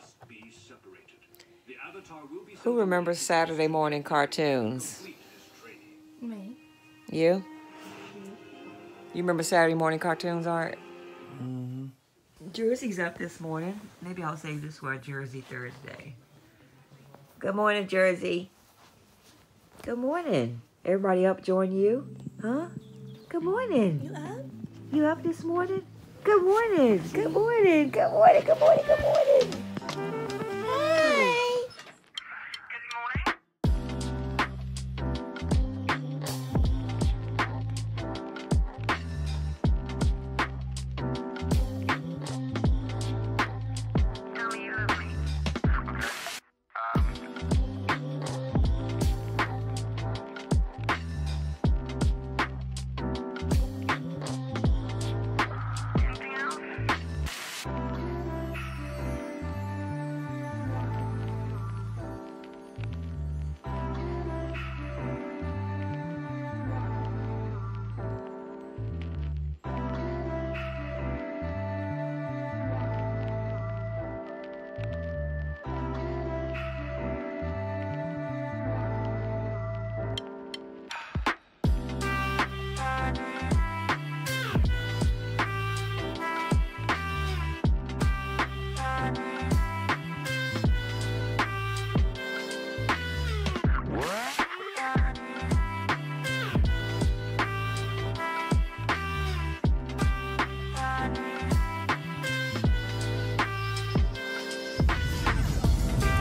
must be separated. The Avatar will be... Who remembers Saturday morning cartoons? Me. You? You remember Saturday morning cartoons, Art? Mm-hmm. Jersey's up this morning. Maybe I'll save this for a Jersey Thursday. Good morning, Jersey. Good morning. Everybody up, join you? Huh? Good morning. You up? You up this morning? Good morning. Good morning. Good morning. Good morning. Good morning.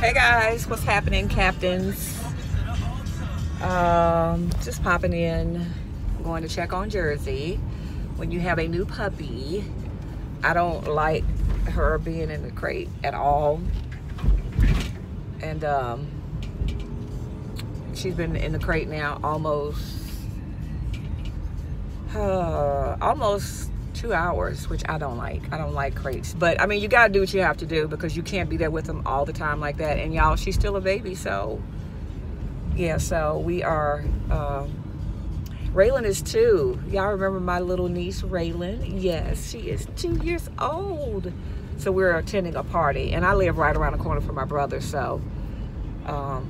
Hey guys, what's happening, captains? Just popping in, going to check on Jersey. When you have a new puppy, I don't like her being in the crate at all. And she's been in the crate now almost 2 hours, which I don't like. I don't like crates. But I mean, you gotta do what you have to do because you can't be there with them all the time like that. And y'all, she's still a baby, so yeah. So we are, Raylan is 2. Y'all remember my little niece Raylan? Yes, she is 2 years old. So we're attending a party and I live right around the corner from my brother. So I'm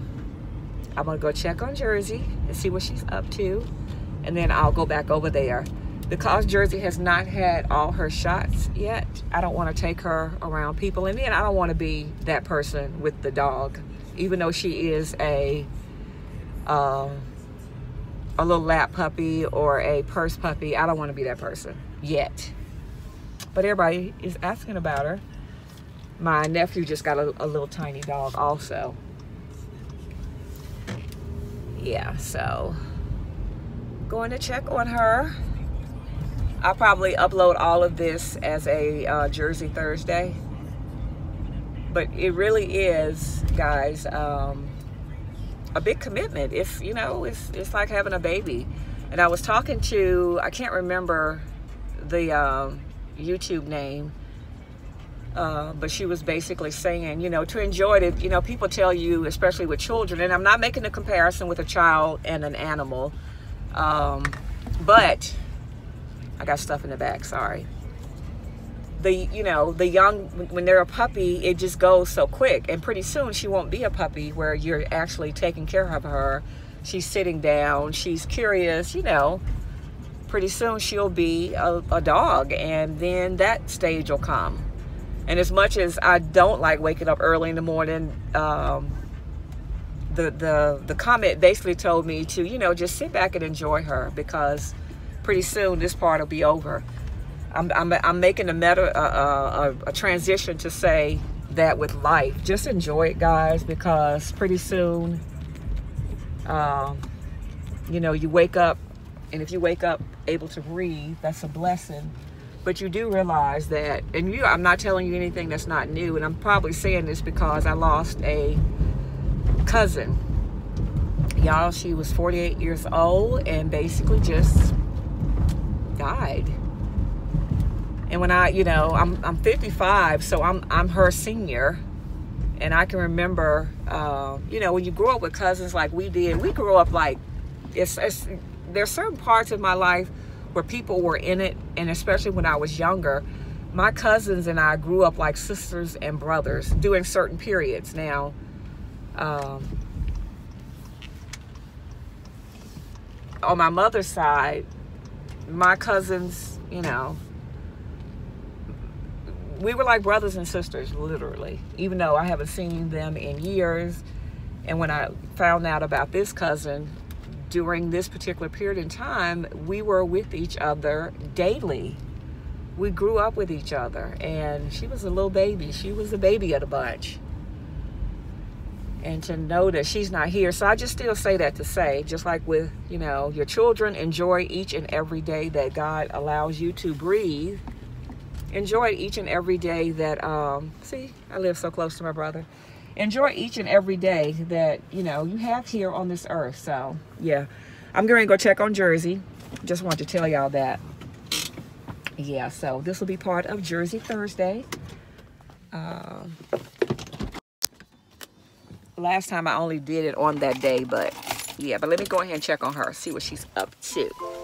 gonna go check on Jersey and see what she's up to. And then I'll go back over there. Because Jersey has not had all her shots yet, I don't want to take her around people. And then I don't want to be that person with the dog, even though she is a little lap puppy or a purse puppy. I don't want to be that person yet. But everybody is asking about her. My nephew just got a little tiny dog also. Yeah, so going to check on her. I'll probably upload all of this as a Jersey Thursday, but it really is, guys, a big commitment. If you know, it's like having a baby. And I was talking to, I can't remember the YouTube name, but she was basically saying, you know, to enjoy it. You know, people tell you, especially with children, and I'm not making a comparison with a child and an animal, but I got stuff in the back, sorry. The young, when they're a puppy, it just goes so quick. And pretty soon she won't be a puppy where you're actually taking care of her. She's sitting down, she's curious, you know. Pretty soon she'll be a dog, and then that stage will come. And as much as I don't like waking up early in the morning, the comment basically told me to, you know, just sit back and enjoy her, because pretty soon this part will be over. I'm making a transition to say that with life. Just enjoy it, guys, because pretty soon, you know, you wake up, and if you wake up able to breathe, that's a blessing. But you do realize that, and I'm not telling you anything that's not new, and I'm probably saying this because I lost a cousin. Y'all, she was 48 years old and basically just died. And when I, you know, I'm 55, so I'm her senior, and I can remember, you know, when you grow up with cousins like we did, we grew up like, there's certain parts of my life where people were in it, and especially when I was younger, my cousins and I grew up like sisters and brothers during certain periods. Now, on my mother's side, my cousins, you know, we were like brothers and sisters, literally, even though I haven't seen them in years. And when I found out about this cousin during this particular period in time, we were with each other daily. We grew up with each other, and she was a little baby. She was the baby of the bunch. And to know that she's not here, so I just still say that to say, just like with, you know, your children, enjoy each and every day that God allows you to breathe. Enjoy each and every day that, see, I live so close to my brother. Enjoy each and every day that, you know, you have here on this earth. So, yeah, I'm going to go check on Jersey. Just wanted to tell y'all that. Yeah, so this will be part of Jersey Thursday. Last time I only did it on that day, but yeah, but let me go ahead and check on her, see what she's up to.